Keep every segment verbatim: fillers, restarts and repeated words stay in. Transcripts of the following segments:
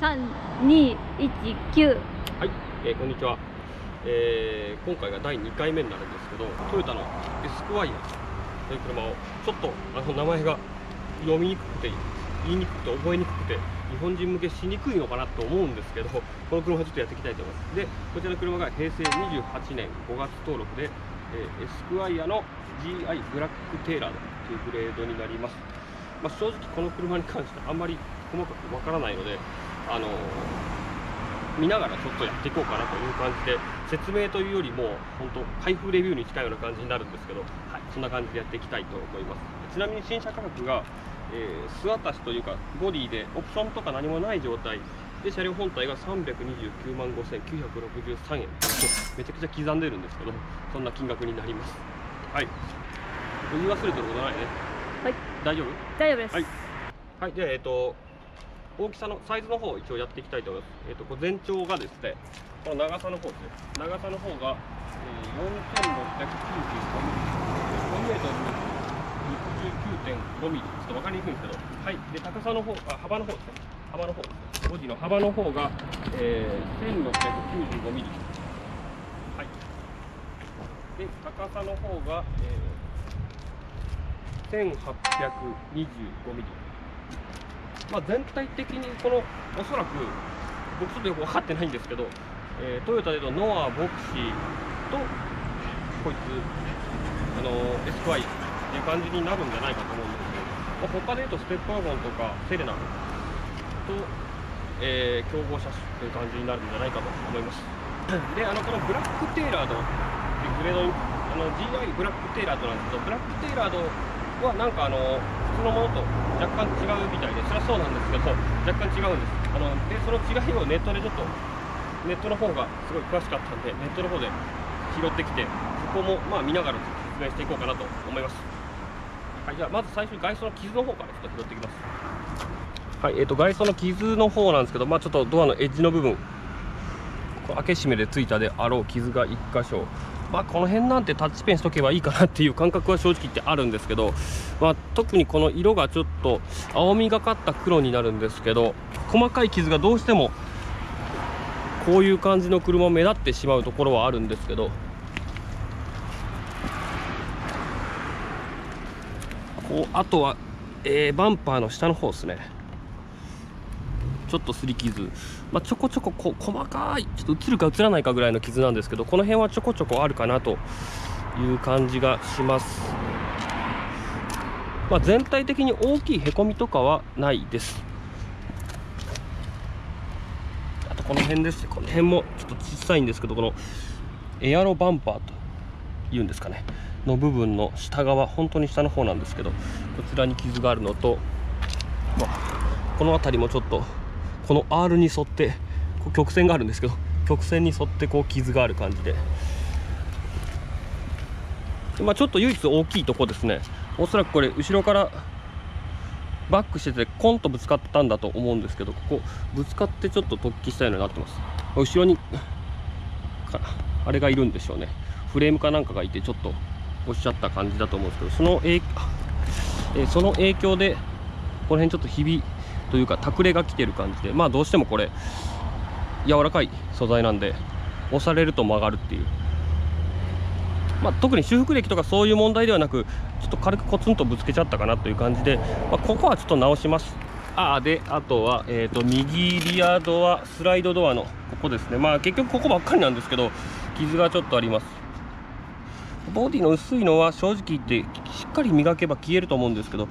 さんにいちきゅう。はい、えー、こんにちは、えー、今回がだいにかいめになるんですけど、トヨタのエスクワイアという車をちょっとあの名前が読みにくくて言いにくくて覚えにくくて日本人向けしにくいのかなと思うんですけど、この車をちょっとやっていきたいと思います。で、こちらの車がへいせいにじゅうはちねんごがつ登録で、えー、エスクワイアの ジーアイ ブラックテイラーというグレードになります。まあ、正直この車に関してはあんまり細かくわからないので、あの見ながらちょっとやっていこうかなという感じで、説明というよりも本当開封レビューに近いような感じになるんですけど、はい、そんな感じでやっていきたいと思います。ちなみに新車価格が、えー、素渡しというかボディでオプションとか何もない状態で、車両本体がさんびゃくにじゅうきゅうまんごせんきゅうひゃくろくじゅうさんえん、めちゃくちゃ刻んでるんですけど、そんな金額になります。はい、言い忘れてることないね。はい、大丈夫？大丈夫です。はい、はい、で、えーと大きさのサイズの方を一応やっていきたいと思います。えっと、これ全長がですね、この長さの方ですね。長さの方が、えー、よんせんろっぴゃくきゅうじゅうごミリ、ごメートルろくじゅうきゅうてんごミリ、ちょっと分かりにくいんですけど、はい。で、高さの方、あ、幅の方ですね。幅の方ですね。ボディの幅の方が、えー、せんろっぴゃくきゅうじゅうごミリ。はい。で、高さの方が、えー、せんはっぴゃくにじゅうごミリ。まあ全体的にこのおそらく僕ちょっとよく分かってないんですけど、えー、トヨタでのノアボクシーとこいつあのエスクワイっていう感じになるんじゃないかと思うんですけど、まあ、他でいうとステップワゴンとかセレナと、えー、競合車種という感じになるんじゃないかと思います。で、あのこのブラックテイラードっていうグレードに、あの ジーアイ ブラックテイラードなんですけど、ブラックテイラードはなんかあの普通のものと若干違うみたいで、そりゃそうなんですけど若干違うんです。あので、その違いをネットでちょっと、ネットの方がすごい詳しかったんで、ネットの方で拾ってきて、そこもまあ見ながら説明していこうかなと思います。はい、じゃあまず最初に外装の傷の方からちょっと拾っていきます。はい、えー、と外装の傷の方なんですけど、まあ、ちょっとドアのエッジの部分、開け閉めでついたであろう傷がいっかしょ。まあこの辺なんてタッチペンしとけばいいかなっていう感覚は正直言ってあるんですけど、まあ、特にこの色がちょっと青みがかった黒になるんですけど、細かい傷がどうしてもこういう感じの車目立ってしまうところはあるんですけど、こうあとは、えー、バンパーの下の方ですね、ちょっと擦り傷、まあ、ちょこちょここ細かい、ちょっと映るか映らないかぐらいの傷なんですけど、この辺はちょこちょこあるかなという感じがします。まあ、全体的に大きいへこみとかはないです。あとこの辺ですね、この辺もちょっと小さいんですけど、このエアロバンパーというんですかねの部分の下側、本当に下の方なんですけど、こちらに傷があるのと、まあ、この辺りもちょっとこの アール に沿って曲線があるんですけど、曲線に沿ってこう傷がある感じで、まあ、ちょっと唯一大きいとこですね、おそらくこれ後ろからバックしててコンとぶつかったんだと思うんですけど、ここぶつかってちょっと突起したようになってます。後ろにあれがいるんでしょうね、フレームかなんかがいてちょっと押しちゃった感じだと思うんですけど、その影、えー、その影響でこの辺ちょっとひびというか卓れが来てる感じで、まあどうしてもこれ柔らかい素材なんで押されると曲がるっていう、まあ、特に修復歴とかそういう問題ではなく、ちょっと軽くコツンとぶつけちゃったかなという感じで、まあ、ここはちょっと直します。あで、あとは、えー、と右リアドアスライドドアのここですね、まあ結局ここばっかりなんですけど、傷がちょっとあります。ボディの薄いのは正直言ってしっかり磨けば消えると思うんですけど、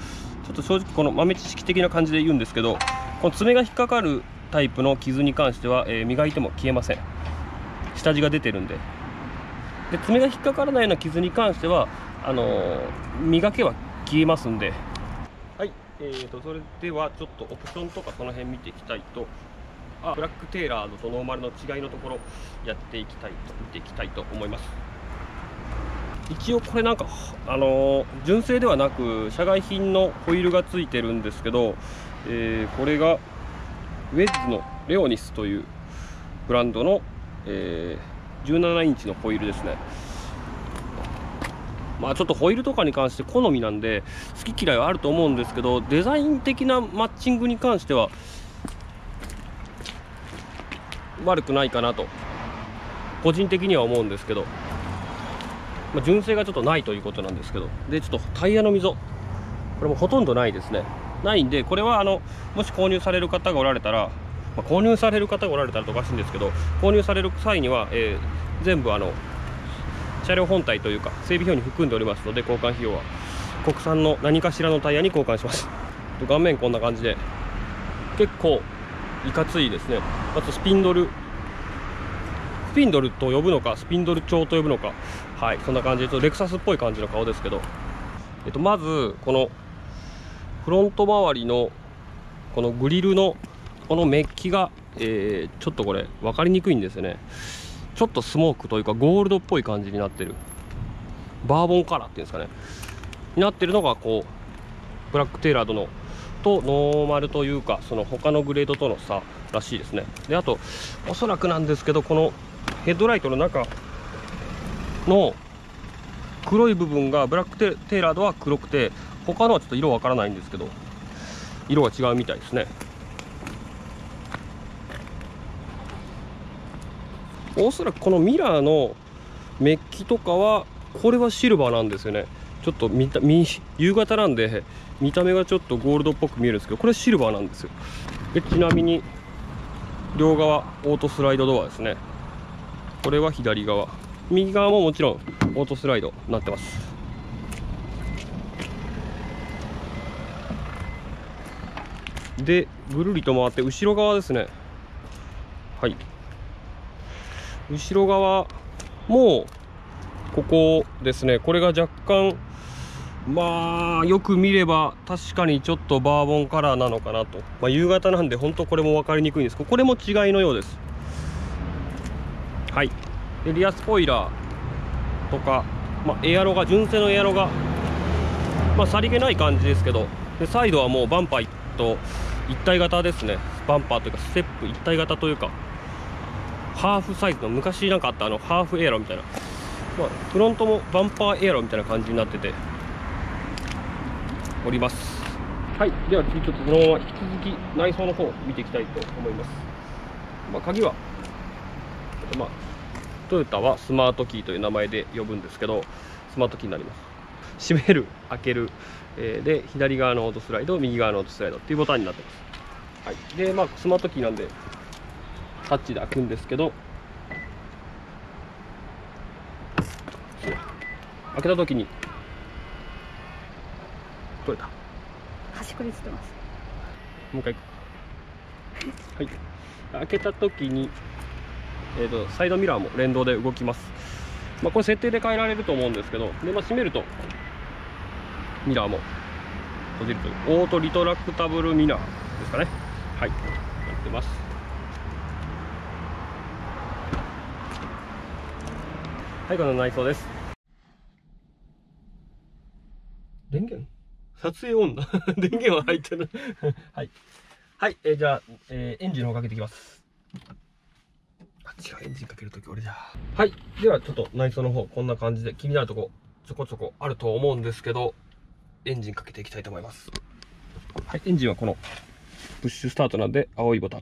ちょっと正直この豆知識的な感じで言うんですけど、この爪が引っかかるタイプの傷に関しては、えー、磨いても消えません。下地が出てるんで。で、爪が引っかからないような傷に関してはあのー、磨けば消えますんで。はい、えーと、それではちょっとオプションとかその辺見ていきたいと、あブラックテイラードとノーマルの違いのところやっていきたいと見ていきたいと思います。一応これなんか、あのー、純正ではなく社外品のホイールがついてるんですけど、えー、これがウェッズのレオニスというブランドの、えー、じゅうななインチのホイールですね。まあちょっとホイールとかに関して好みなんで好き嫌いはあると思うんですけど、デザイン的なマッチングに関しては悪くないかなと個人的には思うんですけど、まあ、純正がちょっとないということなんですけど、でちょっとタイヤの溝、これもほとんどないですね。ないんで、これはあのもし購入される方がおられたら、まあ、購入される方がおられたらとおかしいんですけど、購入される際には、えー、全部あの車両本体というか整備票に含んでおりますので、交換費用は国産の何かしらのタイヤに交換します。顔面こんな感じで結構いかついですね。あとスピンドル、スピンドルと呼ぶのかスピンドル調と呼ぶのか、はい、そんな感じでちょっとレクサスっぽい感じの顔ですけど、えっと、まずこのフロント周りのこのグリルのこのメッキが、えー、ちょっとこれ分かりにくいんですよね。ちょっとスモークというかゴールドっぽい感じになってる、バーボンカラーっていうんですかね、になってるのがこうブラックテイラードのとノーマルというか、その他のグレードとの差らしいですね。であとおそらくなんですけど、このヘッドライトの中の黒い部分がブラックテイラードは黒くて、他のはちょっと色わからないんですけど、色が違うみたいですね。おそらくこのミラーのメッキとかは、これはシルバーなんですよね。ちょっと見た見夕方なんで見た目がちょっとゴールドっぽく見えるんですけど、これシルバーなんですよ。でちなみに両側オートスライドドアですね。これは左側、右側ももちろんオートスライドになってます。でぐるりと回って後ろ側ですね。はい、後ろ側もここですね。これが若干、まあよく見れば確かにちょっとバーボンカラーなのかなと、まあ、夕方なんで本当これも分かりにくいんですけど、これも違いのようです。はい、でリアスポイラーとか、まあ、エアロが純正のエアロが、まあ、さりげない感じですけど、でサイドはもうバンパーと一体型ですね。バンパーというかステップ一体型というか、ハーフサイズの昔なんかあったあのハーフエアロみたいな、まあ、フロントもバンパーエアロみたいな感じになってております。はい、では次ちょっとそのまま引き続き内装の方を見ていきたいと思います。まあ、鍵は、まあ、トヨタはスマートキーという名前で呼ぶんですけど、スマートキーになります。閉める、開ける、えー、で左側のオートスライド、右側のオートスライドっていうボタンになってます。はい、でまあスマートキーなんでタッチで開くんですけど、開けた時に取れた、端っこにつってます。もう一回はい、開けた時に、えー、とサイドミラーも連動で動きます。まあ、これ設定で変えられると思うんですけど、で、まあ、閉めるとミラーも閉じるというオートリトラクタブルミラーですかね。はい、やってます。はい、この内装です。電源？撮影オンだ。電源は入ってる。はい。はい、えー、じゃあ、えー、エンジンをかけていきます。あ、違う、エンジンかけるとき俺じゃ。はい、ではちょっと内装の方、こんな感じで気になるとこ、ちょこちょこあると思うんですけど、エンジンかけていきたいと思います。はい、エンジンはこのプッシュスタートなんで、青いボタン。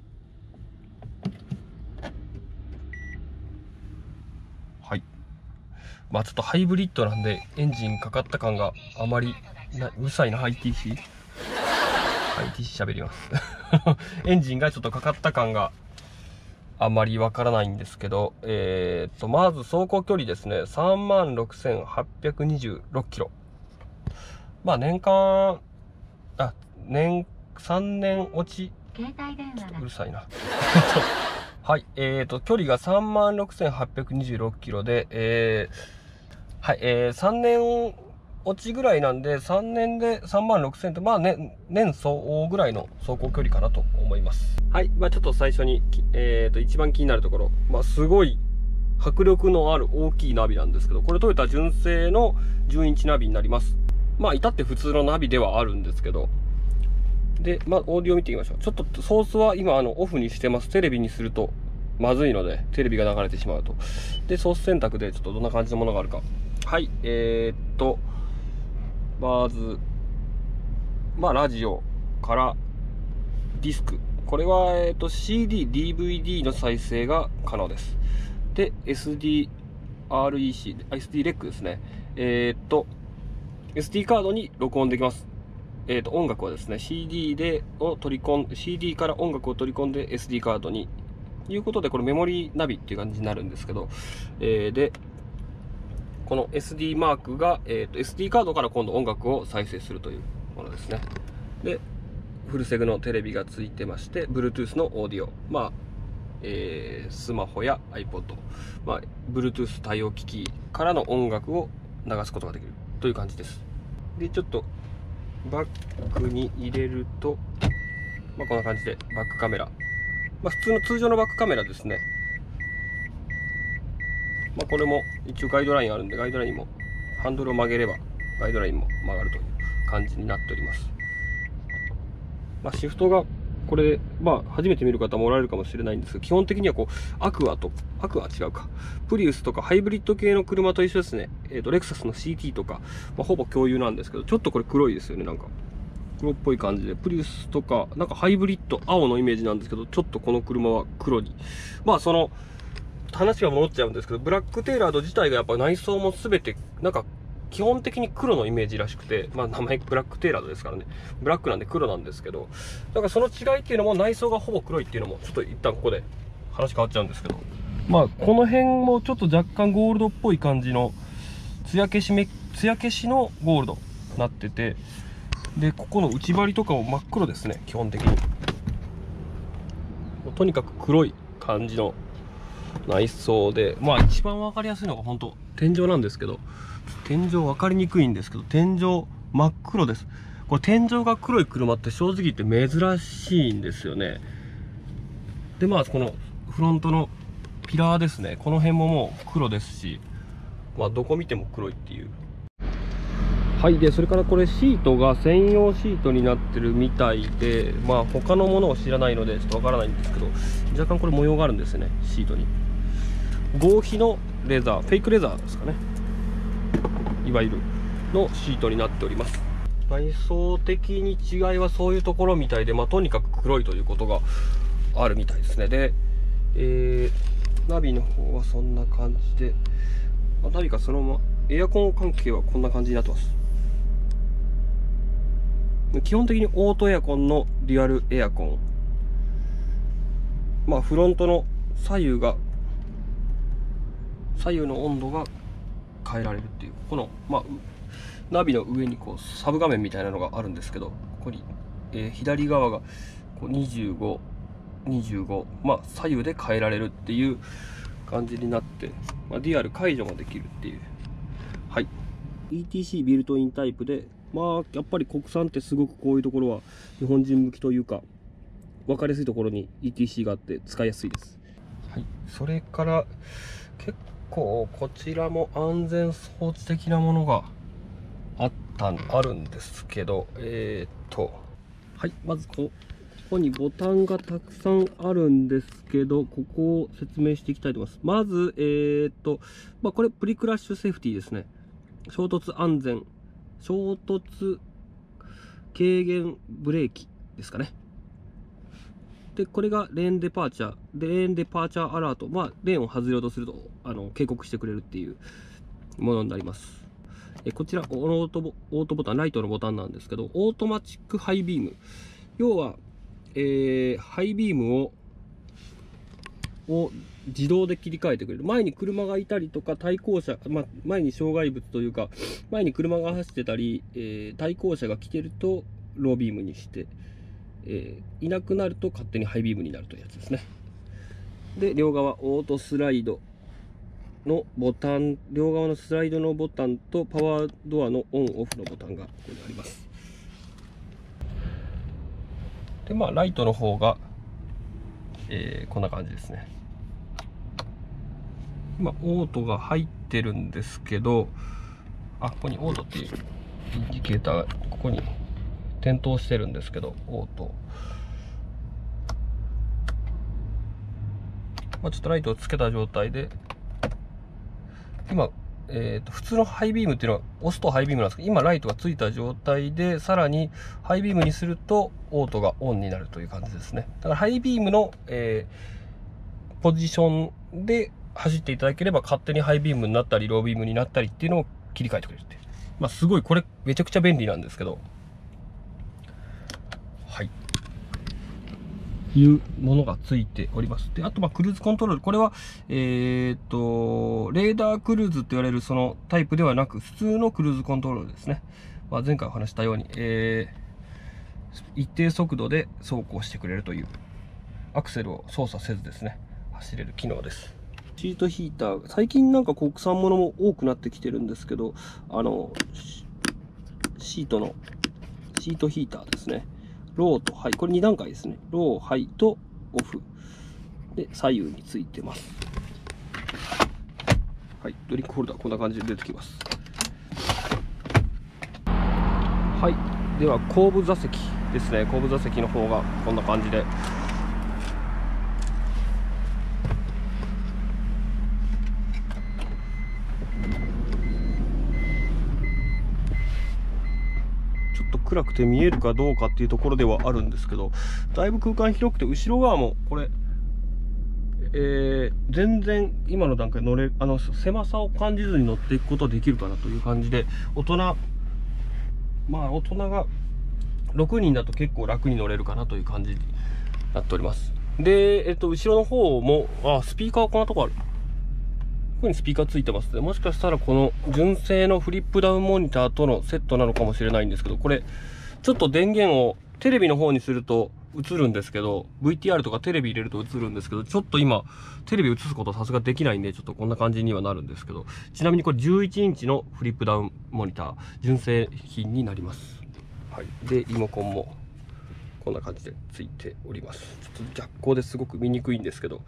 まあちょっとハイブリッドなんでエンジンかかった感があまりな、うるさいな、アイティーシー アイティーシー 喋りますエンジンがちょっとかかった感があまりわからないんですけど、えー、とまず走行距離ですね、 さんまんろくせんはっぴゃくにじゅうろくキロ、まあ年間あ年さんねん落ち、携帯電話がうるさいなはい、えーと、距離が さんまんろくせんはっぴゃくにじゅうろくキロで、えーはい、えー、さんねん落ちぐらいなんで、さんねんで さんまんろくせん って、まあ、ね、年相応ぐらいの走行距離かなと思います。はい、まあ、ちょっと最初に、えーと、一番気になるところ、まあ、すごい迫力のある大きいナビなんですけど、これトヨタ純正のじゅうインチナビになります。まあ、至って普通のナビではあるんですけど、で、まあ、オーディオ見てみましょう。ちょっとソースは今、あの、オフにしてます。テレビにするとまずいので、テレビが流れてしまうと。で、ソース選択で、ちょっとどんな感じのものがあるか。はい、えー、っと、まず、まあ、ラジオからディスク、これは、えー、と シーディー、ディーブイディー の再生が可能です。で、エスディー、アールイーシー、エスディーレック ですね。えっ、ー、と、エスディー カードに録音できます。えっ、ー、と、音楽はですね、CD でを取り込ん、シーディー から音楽を取り込んで エスディー カードに。ということで、これメモリーナビっていう感じになるんですけど、えー、で、この エスディー マークが、えー、と エスディー カードから今度音楽を再生するというものですね。で、フルセグのテレビがついてまして、Bluetooth のオーディオ。まあえー、スマホや iPod、まあ、Bluetooth 対応機器からの音楽を流すことができるという感じです。で、ちょっとバックに入れると、まあ、こんな感じでバックカメラ。まあ、普通の通常のバックカメラですね。まあ、これも一応ガイドラインあるんで、ガイドラインもハンドルを曲げればガイドラインも曲がるという感じになっております。まあ、シフトがこれ、まあ、初めて見る方もおられるかもしれないんですが、基本的にはこう、アクアと、アクア違うか、プリウスとかハイブリッド系の車と一緒ですね。えっと、レクサスの シーティー とか、まあ、ほぼ共有なんですけど、ちょっとこれ黒いですよね、なんか。黒っぽい感じで、プリウスとか、なんかハイブリッド、青のイメージなんですけど、ちょっとこの車は黒に。まあ、その、話が戻っちゃうんですけど、ブラックテイラード自体がやっぱ内装も全て、なんか、基本的に黒のイメージらしくて、まあ名前ブラックテイラードですからね。ブラックなんで黒なんですけど、だからその違いっていうのも内装がほぼ黒いっていうのも、ちょっと一旦ここで話変わっちゃうんですけど、まあこの辺もちょっと若干ゴールドっぽい感じの、艶消しめ、艶消しのゴールドになってて、で、ここの内張りとかも真っ黒ですね、基本的に。とにかく黒い感じの内装で、まあ一番わかりやすいのが本当天井なんですけど、天井分かりにくいんですけど、天井真っ黒です。これ天井が黒い車って正直言って珍しいんですよね。で、まあこのフロントのピラーですね。この辺ももう黒ですし、まあどこ見ても黒いっていう。はい。で、それからこれシートが専用シートになってるみたいで、まあ他のものを知らないのでちょっとわからないんですけど、若干これ模様があるんですよね、シートに。合皮のレザー、フェイクレザーですかね。いわゆるのシートになっております。内装的に違いはそういうところみたいで、まあ、とにかく黒いということがあるみたいですね。で、えー、ナビの方はそんな感じで、まあ、ナビかそのままエアコン関係はこんな感じになってます。基本的にオートエアコンのデュアルエアコン、まあ、フロントの左右が左右の温度が変えられるっていう、この、まあ、ナビの上にこうサブ画面みたいなのがあるんですけど、ここに、えー、左側がこうにじゅうご、にじゅうご、まあ、左右で変えられるっていう感じになって、まあ、デュアル解除もできるっていう。はい。イーティーシー ビルトインタイプで、まあ、やっぱり国産ってすごくこういうところは日本人向きというか、分かりやすいところに イーティーシー があって使いやすいです。はい。それから、結構こうこちらも安全装置的なものがあったあるんですけど、えー、っとはい、まずここにボタンがたくさんあるんですけど、ここを説明していきたいと思います。まず、えー、っと、まあ、これプリクラッシュセーフティーですね。衝突安全、衝突軽減ブレーキですかね。で、これがレーンデパーチャー、レーンデパーチャーアラート、まあ、レーンを外れようとするとあの警告してくれるっていうものになります。えこちらオートボ、オートボタン、ライトのボタンなんですけど、オートマチックハイビーム。要は、えー、ハイビームを、を自動で切り替えてくれる。前に車がいたりとか、対向車、まあ、前に障害物というか、前に車が走ってたり、えー、対向車が来てると、ロービームにして。えー、いなくなると勝手にハイビームになるというやつですね。で、両側オートスライドのボタン、両側のスライドのボタンとパワードアのオンオフのボタンがここにあります。で、まあライトの方が、えー、こんな感じですね。今オートが入ってるんですけど、あ、ここにオートっていうインジケーターがここに点灯してるんですけど、オート、まあ、ちょっとライトをつけた状態で今えー、と普通のハイビームっていうのは押すとハイビームなんですけど、今ライトがついた状態でさらにハイビームにするとオートがオンになるという感じですね。だからハイビームの、えー、ポジションで走っていただければ勝手にハイビームになったりロービームになったりっていうのを切り替えてくれるっていう、まあ、すごいこれめちゃくちゃ便利なんですけど、はいいうものがついております。で、あとまあクルーズコントロール、これはえー、っとレーダークルーズと言われるそのタイプではなく普通のクルーズコントロールですね。まあ、前回お話したように、えー、一定速度で走行してくれるというアクセルを操作せずですね走れる機能です。シートヒーター、最近なんか国産ものも多くなってきてるんですけど、あのシートのシートヒーターですね。ローとハイ、これに段階ですね。ロー、ハイとオフで左右についてます。はい、ドリンクホルダーこんな感じで出てきます。はい、では後部座席ですね。後部座席の方がこんな感じで、暗くて見えるかどうかっていうところではあるんですけど、だいぶ空間広くて、後ろ側もこれ、えー、全然今の段階乗れ、あの狭さを感じずに乗っていくことできるかなという感じで、大人、まあ大人がろくにんだと結構楽に乗れるかなという感じになっております。で、えっと、後ろの方も、あ、スピーカーはこんなとこある。ここにスピーカーついてますね。もしかしたらこの純正のフリップダウンモニターとのセットなのかもしれないんですけど、これちょっと電源をテレビの方にすると映るんですけど、 ブイティーアール とかテレビ入れると映るんですけど、ちょっと今テレビ映すことはさすができないんで、ちょっとこんな感じにはなるんですけど、ちなみにこれじゅういちインチのフリップダウンモニター、純正品になります。はい、でリモコンもこんな感じでついております。ちょっと弱光ですごく見にくいんですけど、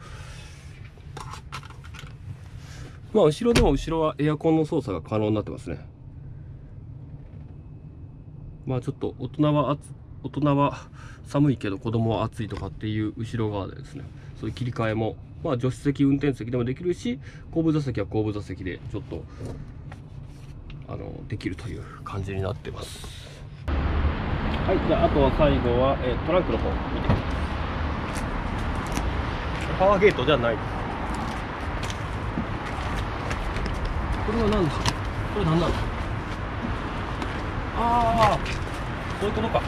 まあ後ろでも後ろはエアコンの操作が可能になってますね。まあちょっと大人は大人は寒いけど子供は暑いとかっていう後ろ側でですね、そういう切り替えもまあ助手席運転席でもできるし、後部座席は後部座席でちょっとあのできるという感じになってます。はい、じゃああとは最後は、えー、トランクの方見てみます。パワーゲートじゃないです。これは何だ、これ何なんだ。ああ、そういうことか、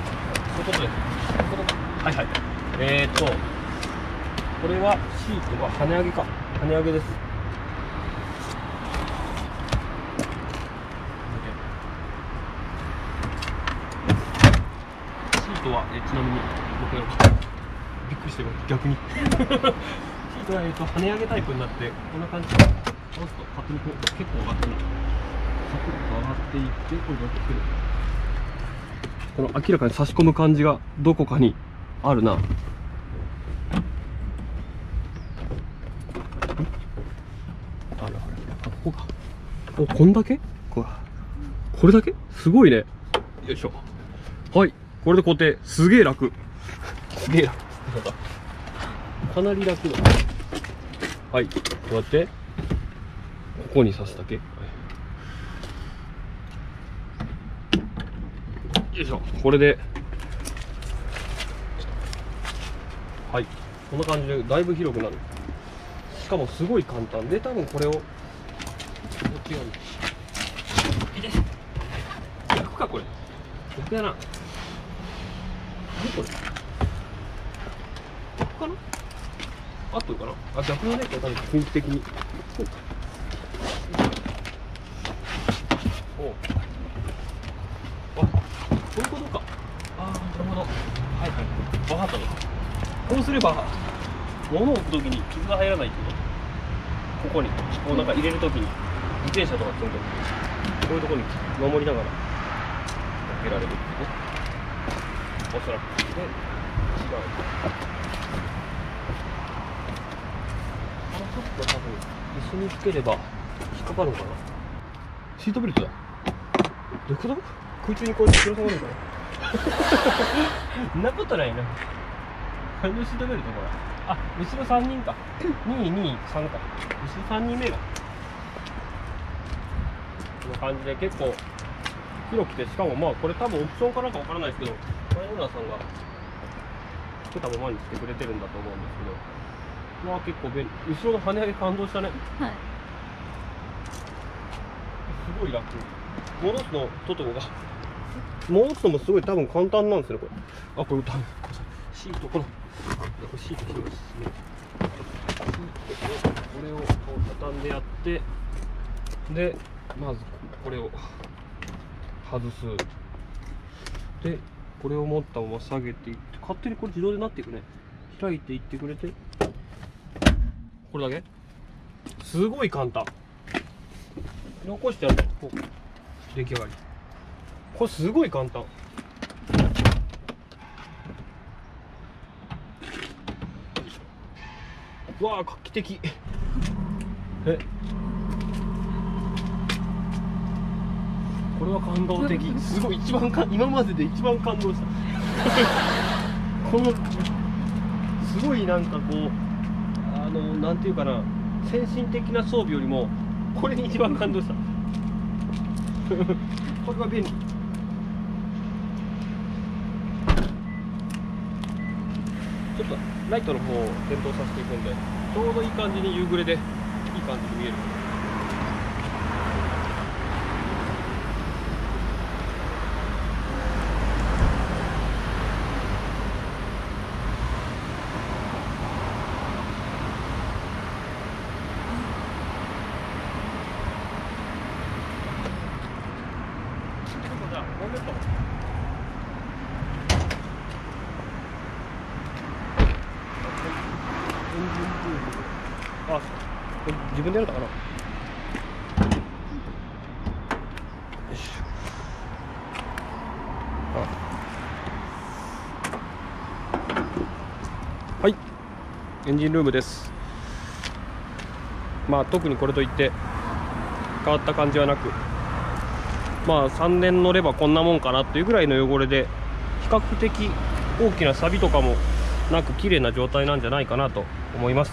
そういうことです。はいはい。えーとこれはシートは跳ね上げか、跳ね上げです。シートは、えちなみに僕やろうか、びっくりして逆にシートは、えーと跳ね上げタイプになって、こんな感じで押すと勝手にこう結構上がってる、サクッと上がっていって、これが来る、この明らかに差し込む感じがどこかにあるな。あるある、あ、ここか。お、こんだけ？これ、これだけ？すごいね。よいしょ。はい、これで固定。すげえ楽。すげえ楽。かなり楽だ。はい、こうやって。ここに刺すだけ。よいしょ。これで、はい、こんな感じでだいぶ広くなる。しかもすごい簡単で、多分これをこっち側に、逆か、これ逆やな、何これ逆かな、合ってるかなあ、逆のね、これ多分雰囲気的にそうか。おう、あ、そういうことか。ああ、なるほど。はいはい。わかった。こうすれば、物を置くときに傷が入らないってこと。ここに、こうなんか入れるときに、自転車とか積むとき、こういうところに守りながら、開けられるってこと。おそらく。で、違う。このちょっと多分、椅子につければ、引っかかるのかな。シートベルトだ。どういうこと？空中にこうやってぶら下がるから。んなことないな。あれのシートベルトこれ。あ、後ろさんにんか。に、に、さんか。後ろさんにんめが。な感じで結構広くて、しかもまあこれ多分オプションかなんかわからないですけど、前村さんが作ったままにしてくれてるんだと思うんですけど、まあ結構便利。後ろの跳ね上げ感動したね。はい。すごい楽。戻すのトトロが戻すのもすごい多分簡単なんですねこれ。あ、これ歌う。シートこのシート広いですね。これを畳んでやって、でまずこれを外す。でこれを持ったまま下げていって、勝手にこれ自動でなっていくね。開いていってくれて、これだけすごい簡単。残してやるとこう出来上がり。これすごい簡単。うわあ画期的。え、これは感動的。すごい、一番か今までで一番感動した。このすごいなんかこうあのなんていうかな、先進的な装備よりもこれに一番感動した。これは便利。ちょっとライトの方を点灯させていくんで、ちょうどいい感じに夕暮れで。いい感じに見える。あ。自分でやるのかな。よいしょ。あ、はい、エンジンルームです。まあ特にこれといって変わった感じはなく、まあさんねん乗ればこんなもんかなというぐらいの汚れで、比較的大きな錆とかもなく綺麗な状態なんじゃないかなと思います。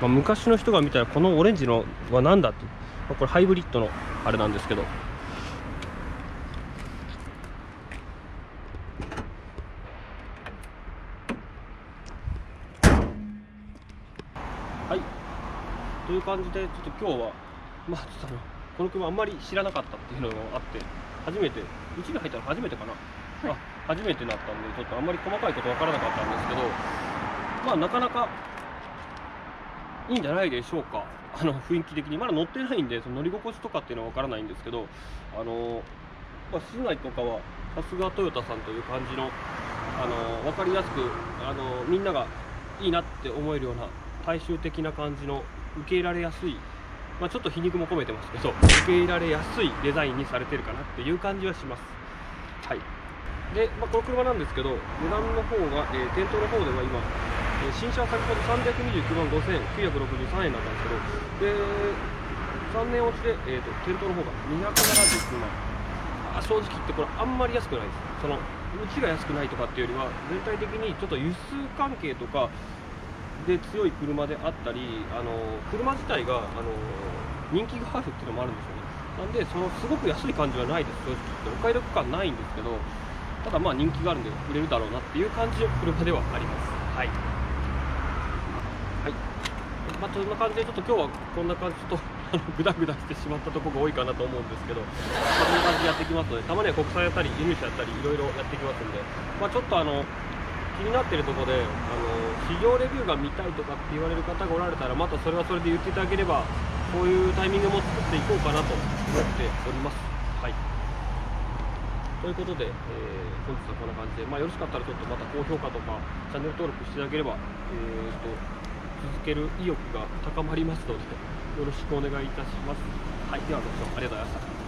まあ昔の人が見たらこのオレンジのは何だって、まあ、これハイブリッドのあれなんですけど、はいという感じで、ちょっと今日はまあちょっとこの車あんまり知らなかったっていうのがあって、初めてうちに入ったの初めてかな、はい、あ初めてだったんでちょっとあんまり細かいこと分からなかったんですけど、まあなかなかいいんじゃないでしょうか。あの雰囲気的にまだ乗ってないんで、その乗り心地とかっていうのは分からないんですけど、あの、まあ、室内とかはさすがトヨタさんという感じの、あの分かりやすく、あのみんながいいなって思えるような大衆的な感じの受け入れられやすい、まあ、ちょっと皮肉も込めてますけど受け入れられやすいデザインにされてるかなっていう感じはします。はい、で、まあ、この車なんですけど、値段の方が、えー、店頭の方では今新車は先ほどさんびゃくにじゅうきゅうまんごせんきゅうひゃくろくじゅうさんえんだったんですけど、でさんねん落ちで、えー、と店頭の方がにひゃくななじゅうきゅうまん。あ、正直言ってこれあんまり安くないです。そのうちが安くないとかっていうよりは、全体的にちょっと輸出関係とかで強い車であったり、あの車自体があの人気があるっていうのもあるんでしょうね。なんでそのすごく安い感じはないです。正直言ってお買い得感ないんですけど、ただまあ人気があるんで売れるだろうなっていう感じの車ではあります。はい、まあ、そんな感じで、ちょっと今日はこんな感じ、ちょっとグダグダしてしまったところが多いかなと思うんですけど、まあ、こんな感じでやっていきますので、たまには国産やったり、輸入車やったり、いろいろやっていきますので、まあ、ちょっとあの気になっているところで、あの試乗レビューが見たいとかって言われる方がおられたら、またそれはそれで言っていただければ、こういうタイミングも作っていこうかなと思っております。はい、ということで、えー、本日はこんな感じで、まあ、よろしかったら、ちょっとまた高評価とか、チャンネル登録していただければ、えーと続ける意欲が高まりますので、よろしくお願いいたします。はい、ではご視聴ありがとうございました。